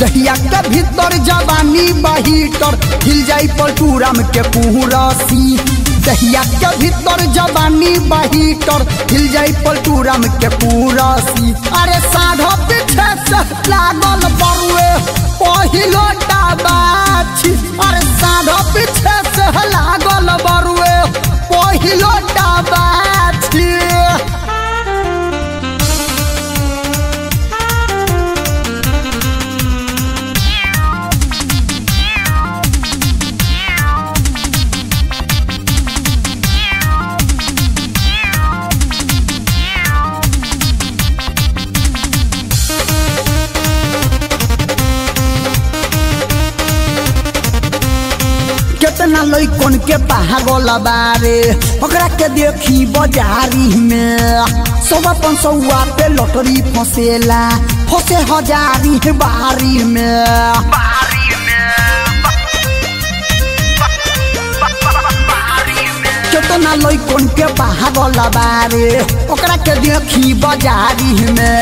दहिया के भीतर जवानी बहीटर हिल जाई परटूराम के पुहरसी। दहिया के भीतर जवानी बहीटर हिल जाई परटूराम के पुहरसी। अरे साध पीछे से लागल बरुए पहिलो डाबाछी। अरे साध पीछे से लागल बरुए पहिलो डाबाछी। कितना लैकन के पागल बारे ओकरा के देखी बजारी में सब अपन सौआ पे लॉटरी फसेला फसे हजारी बारी में। कितना लैकन के पागल बारे ओकरा के देखी बजारी में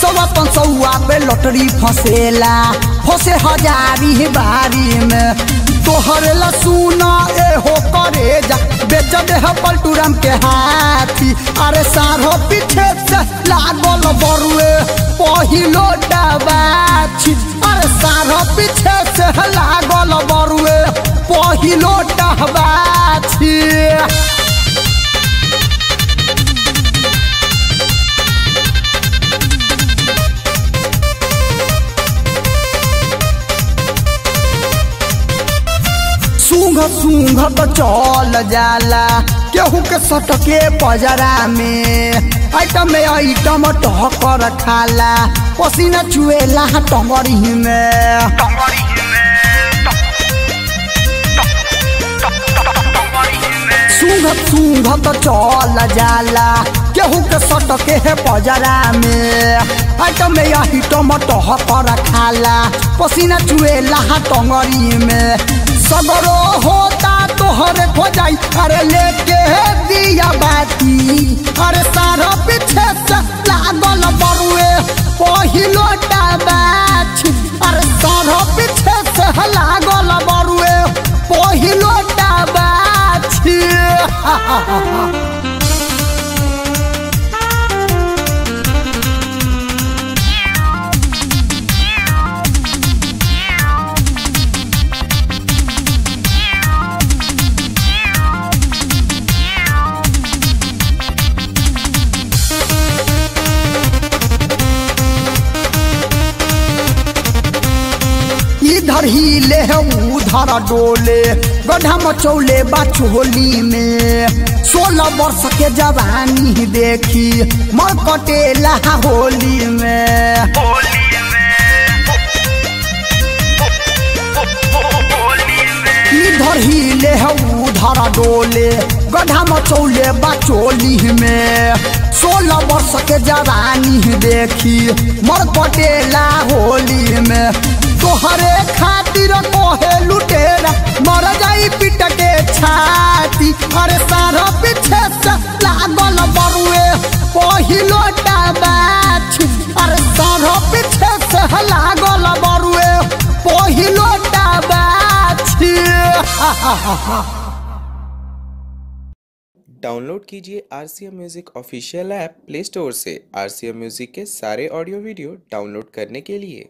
सब अपन सौआ पे लॉटरी फसेला फसे हजारी बारी में। तोहर लसूना एहो करेजा बेच दे पलटूराम के हाथी। अरे साधो पीछे से लागल बरुए पहिलो डाबाछी। अरे साधो पीछे से लागल बरुए पहिलो डाबाछी। सूंघ तो चल जाला केहू के सटके बजरा में। आइटम में आइटम टहकर खाला पसीना चुएला टंगरी में। सूंघ तो चल जाला केहू के सटके बजरा में। आइटम में आइटम टहकर खाला पसीना चुएला टंगरी में। सगरो होता तोहरे खोजाई अरे लेके दिया बाती। अरे साधो पीछे से लागल बरुए पहिलो डाबाछी। अरे साधो पीछे से लागल बरुए पहिलो डाबाछी। हिले उधर डोले गड्ढा मचौले बाछोली में। 16 वर्ष के जवानी देखी मर कटेला होली में। 16 डोले गड्ढा मचौले बाछोली में। 16 वर्ष के जवानी देखी मर कटेला होली में। तोहरे खातिर कोहे लुटेरा मर जाई पिट के छाती। अरे साधो पीछे से लागल बरुए पहिलो डाबाछी। अरे साधो पीछे से लागल बरुए पहिलो डाबाछी। डाउनलोड कीजिए RCM music official app play store से। RCM म्यूजिक के सारे ऑडियो वीडियो डाउनलोड करने के लिए